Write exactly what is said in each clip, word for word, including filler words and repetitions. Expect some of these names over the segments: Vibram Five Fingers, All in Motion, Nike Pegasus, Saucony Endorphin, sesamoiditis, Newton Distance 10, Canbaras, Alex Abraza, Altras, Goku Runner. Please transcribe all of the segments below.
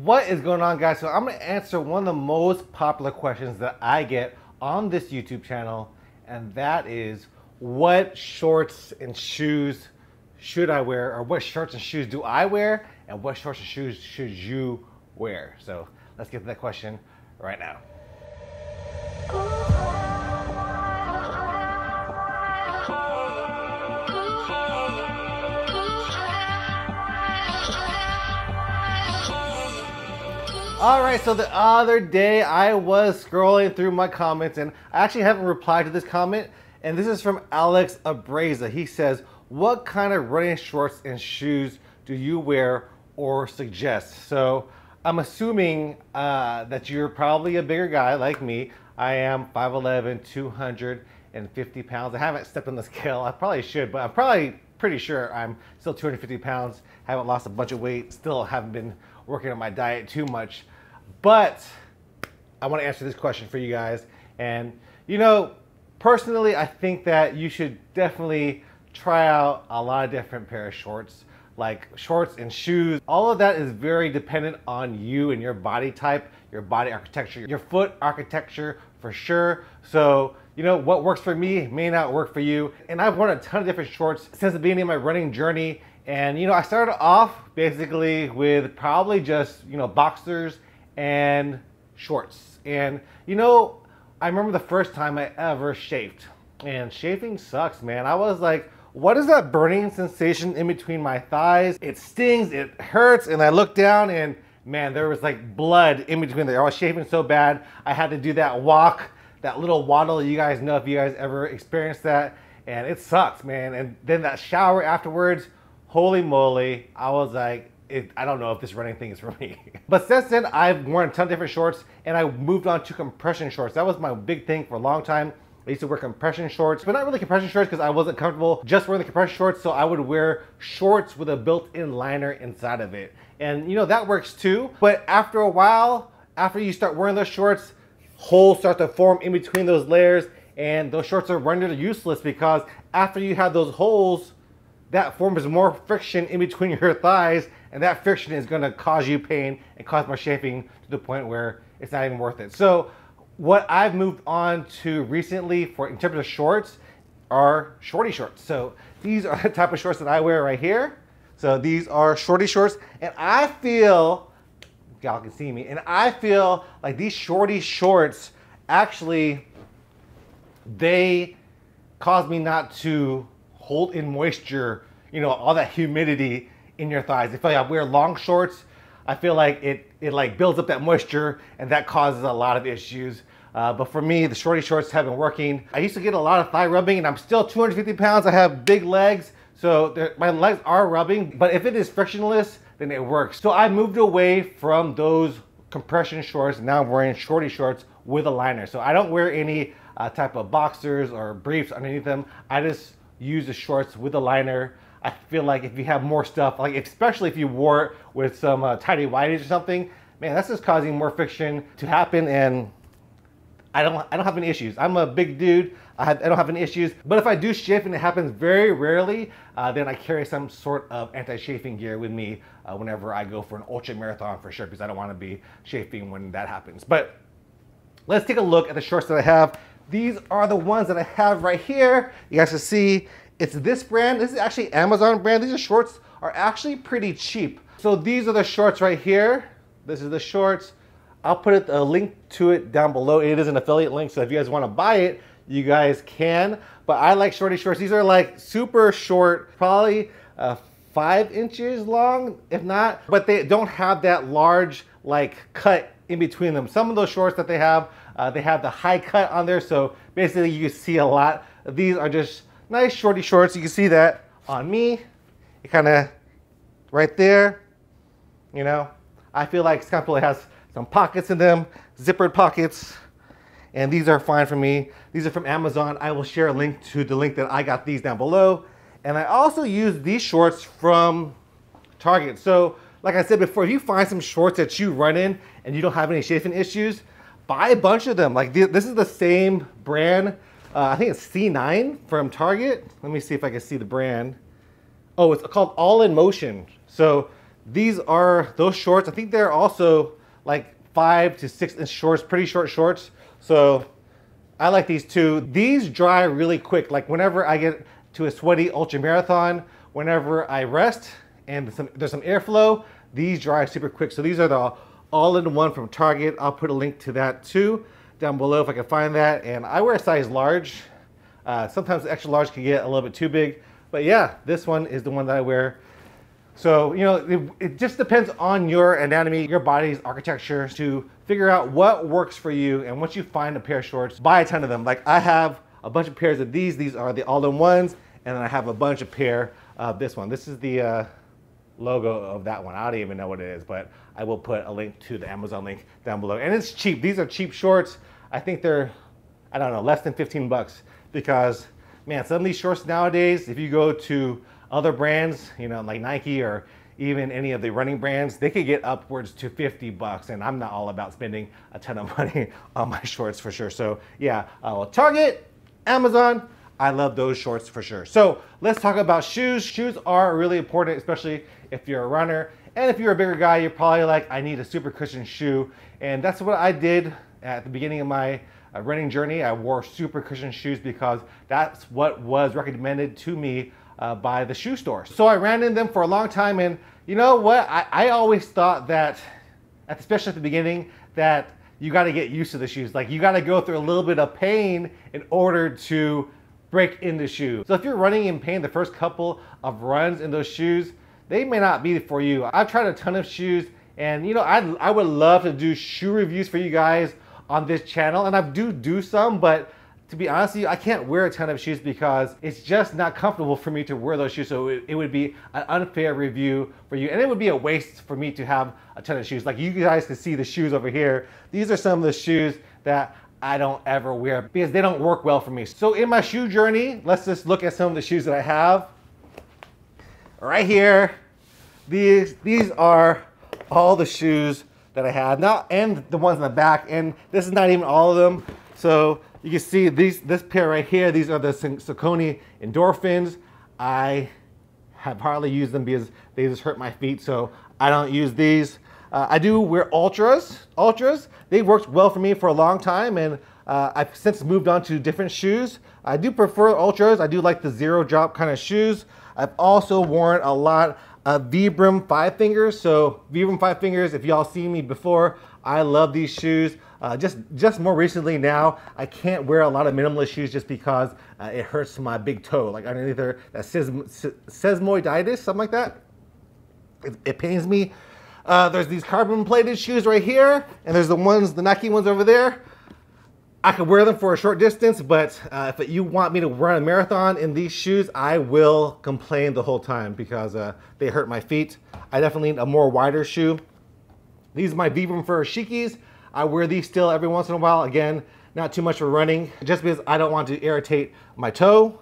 What is going on, guys? So I'm going to answer one of the most popular questions that I get on this YouTube channel, and that is, what shorts and shoes should I wear, or what shorts and shoes do I wear, and what shorts and shoes should you wear? So let's get to that question right now. Alright, so the other day I was scrolling through my comments, and I actually haven't replied to this comment, and this is from Alex Abraza. He says, what kind of running shorts and shoes do you wear or suggest? So I'm assuming uh, that you're probably a bigger guy like me. I am five eleven, two hundred fifty pounds. I haven't stepped on the scale. I probably should, but I'm probably pretty sure I'm still two hundred fifty pounds. Haven't lost a bunch of weight. Still haven't been working on my diet too much. But I want to answer this question for you guys. And, you know, personally, I think that you should definitely try out a lot of different pair of shorts, like shorts and shoes. All of that is very dependent on you and your body type, your body architecture, your foot architecture for sure. So, you know, what works for me may not work for you. And I've worn a ton of different shorts since the beginning of my running journey. And, you know, I started off basically with probably just, you know, boxers and shorts. And, you know, I remember the first time I ever shaved. And shaving sucks, man. I was like, what is that burning sensation in between my thighs? It stings, it hurts. And I looked down and, man, there was like blood in between there. I was shaving so bad. I had to do that walk, that little waddle. You guys know if you guys ever experienced that. And it sucks, man. And then that shower afterwards. Holy moly, I was like, it, I don't know if this running thing is for me. But since then, I've worn a ton of different shorts, and I moved on to compression shorts. That was my big thing for a long time. I used to wear compression shorts, but not really compression shorts because I wasn't comfortable just wearing the compression shorts, so I would wear shorts with a built-in liner inside of it. And you know, that works too, but after a while, after you start wearing those shorts, holes start to form in between those layers, and those shorts are rendered useless because after you have those holes, that forms more friction in between your thighs, and that friction is gonna cause you pain and cause more chafing to the point where it's not even worth it. So what I've moved on to recently for in terms of shorts are shorty shorts. So these are the type of shorts that I wear right here. So these are shorty shorts, and I feel, y'all can see me, and I feel like these shorty shorts actually, they cause me not to hold in moisture, you know, all that humidity in your thighs. I feel like I wear long shorts, I feel like it, it like builds up that moisture, and that causes a lot of issues. Uh, but for me, the shorty shorts have been working. I used to get a lot of thigh rubbing, and I'm still two hundred fifty pounds. I have big legs, so my legs are rubbing, but if it is frictionless, then it works. So I moved away from those compression shorts. Now I'm wearing shorty shorts with a liner. So I don't wear any uh, type of boxers or briefs underneath them. I just use the shorts with a liner. I feel like if you have more stuff, like especially if you wore it with some uh, tighty-whities or something, man, that's just causing more friction to happen, and I don't I don't have any issues. I'm a big dude, I, have, I don't have any issues, but if I do chafe, and it happens very rarely, uh, then I carry some sort of anti-chafing gear with me uh, whenever I go for an ultra marathon for sure, because I don't want to be chafing when that happens. But let's take a look at the shorts that I have. These are the ones that I have right here. You guys can see it's this brand. This is actually Amazon brand. These are shorts are actually pretty cheap. So these are the shorts right here. This is the shorts. I'll put it, a link to it down below. It is an affiliate link, so if you guys want to buy it, you guys can. But I like shorty shorts. These are like super short, probably uh, five inches long, if not. But they don't have that large like cut in between them. Some of those shorts that they have, uh, they have the high cut on there, so basically you can see a lot. These are just nice shorty shorts. You can see that on me. It kind of right there, you know. I feel like Scott Pillow has some pockets in them, zippered pockets, and these are fine for me. These are from Amazon. I will share a link to the link that I got these down below. And I also use these shorts from Target. So like I said before, if you find some shorts that you run in and you don't have any chafing issues, buy a bunch of them. Like th this is the same brand. Uh, I think it's C nine from Target. Let me see if I can see the brand. Oh, it's called All in Motion. So These are those shorts. I think they're also like five to six inch shorts, pretty short shorts. So I like these too. These dry really quick. Like whenever I get to a sweaty ultra marathon, whenever I rest and some, there's some airflow, these dry super quick. So these are the all-in-one from Target. I'll put a link to that too down below if I can find that. And I wear a size large. Uh, sometimes the extra large can get a little bit too big, but yeah, this one is the one that I wear. So, you know, it, it just depends on your anatomy, your body's architecture to figure out what works for you. And once you find a pair of shorts, buy a ton of them. Like I have a bunch of pairs of these. These are the all-in-ones. And then I have a bunch of pair of this one. This is the uh, logo of that one. I don't even know what it is, but I will put a link to the Amazon link down below. And it's cheap. These are cheap shorts. I think they're, I don't know, less than fifteen bucks because, man, some of these shorts nowadays, if you go to other brands, you know, like Nike or even any of the running brands, they could get upwards to fifty bucks. And I'm not all about spending a ton of money on my shorts for sure. So yeah, uh, Target, Amazon, I love those shorts for sure. So let's talk about shoes. Shoes are really important, especially if you're a runner. And if you're a bigger guy, you're probably like, I need a super cushion shoe. And that's what I did at the beginning of my uh, running journey. I wore super cushion shoes because that's what was recommended to me Uh, by the shoe store. So I ran in them for a long time, and you know what? I, I always thought that, especially at the beginning, that you got to get used to the shoes. Like you got to go through a little bit of pain in order to break in the shoe. So if you're running in pain the first couple of runs in those shoes, they may not be for you. I've tried a ton of shoes, and you know, I, I would love to do shoe reviews for you guys on this channel, and I do do some, but to be honest with you, I can't wear a ton of shoes because it's just not comfortable for me to wear those shoes. So it, it would be an unfair review for you. And it would be a waste for me to have a ton of shoes. Like you guys can see the shoes over here. These are some of the shoes that I don't ever wear because they don't work well for me. So in my shoe journey, let's just look at some of the shoes that I have. Right here, these, these are all the shoes that I have. Now, and the ones in the back, and this is not even all of them. So you can see these, this pair right here, these are the Saucony Endorphins. I have hardly used them because they just hurt my feet, so I don't use these. Uh, I do wear Altras. Altras, they worked well for me for a long time, and uh, I've since moved on to different shoes. I do prefer Altras. I do like the zero drop kind of shoes. I've also worn a lot of Vibram Five Fingers. So Vibram Five Fingers, if y'all seen me before, I love these shoes. Uh, just, just more recently now, I can't wear a lot of minimalist shoes just because uh, it hurts my big toe. Like underneath there, that sesamoiditis, something like that. It, it pains me. Uh, there's these carbon plated shoes right here. And there's the ones, the Nike ones over there. I could wear them for a short distance, but uh, if you want me to run a marathon in these shoes, I will complain the whole time because uh, they hurt my feet. I definitely need a more wider shoe. These are my Vibram Fur Shikis. I wear these still every once in a while. Again, not too much for running, just because I don't want to irritate my toe.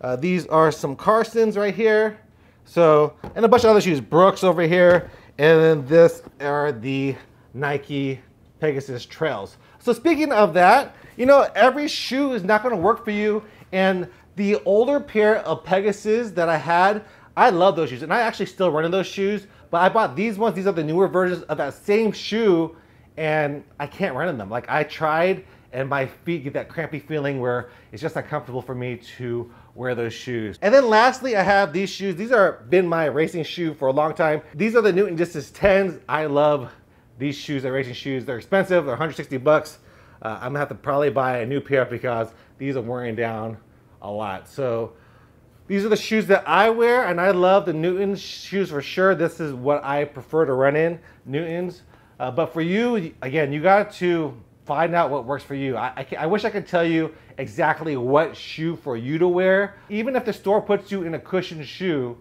Uh, these are some Carsons right here. So, and a bunch of other shoes. Brooks over here. And then this are the Nike Pegasus Trails. So speaking of that, you know, every shoe is not gonna work for you. And the older pair of Pegasus that I had, I love those shoes. And I actually still run in those shoes, but I bought these ones. These are the newer versions of that same shoe, and I can't run in them. Like I tried, and my feet get that crampy feeling where it's just not comfortable for me to wear those shoes. And then lastly, I have these shoes. These are been my racing shoe for a long time. These are the Newton Distance tens. I love these shoes. They're racing shoes. They're expensive. They're one hundred sixty bucks. Uh, I'm gonna have to probably buy a new pair because these are wearing down a lot. So these are the shoes that I wear, and I love the Newton shoes for sure. This is what I prefer to run in, Newtons. Uh, but for you, again, you got to find out what works for you. I, I, I wish I could tell you exactly what shoe for you to wear. Even if the store puts you in a cushioned shoe,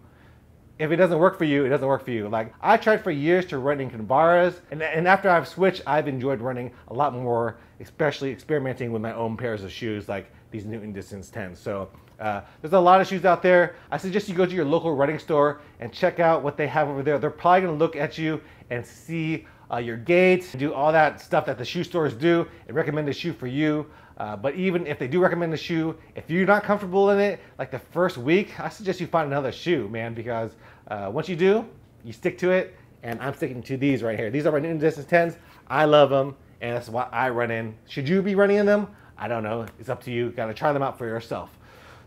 if it doesn't work for you, it doesn't work for you. Like I tried for years to run in Canbaras, and, and after I've switched, I've enjoyed running a lot more, especially experimenting with my own pairs of shoes like these Newton Distance tens. So uh, there's a lot of shoes out there. I suggest you go to your local running store and check out what they have over there. They're probably gonna look at you and see Uh, your gait, do all that stuff that the shoe stores do and recommend a shoe for you. Uh, but even if they do recommend a shoe, if you're not comfortable in it, like the first week, I suggest you find another shoe, man, because uh, once you do, you stick to it, and I'm sticking to these right here. These are my Newton Distance tens. I love them, and that's why I run in. Should you be running in them? I don't know. It's up to you. Got to try them out for yourself.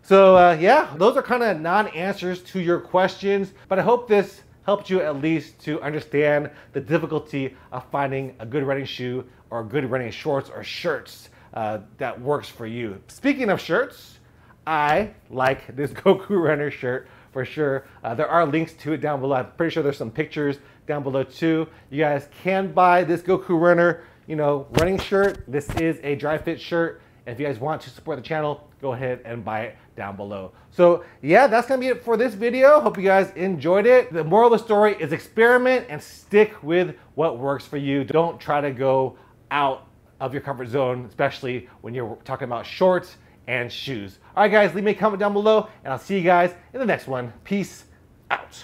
So uh, yeah, those are kind of non-answers to your questions, but I hope this helped you at least to understand the difficulty of finding a good running shoe or good running shorts or shirts uh, that works for you. Speaking of shirts, I like this Goku Runner shirt for sure. Uh, there are links to it down below. I'm pretty sure there's some pictures down below too. You guys can buy this Goku Runner, you know, running shirt. This is a dry fit shirt. If you guys want to support the channel, go ahead and buy it down below. So yeah, that's gonna be it for this video. Hope you guys enjoyed it. The moral of the story is experiment and stick with what works for you. Don't try to go out of your comfort zone, especially when you're talking about shorts and shoes. All right guys, leave me a comment down below and I'll see you guys in the next one. Peace out.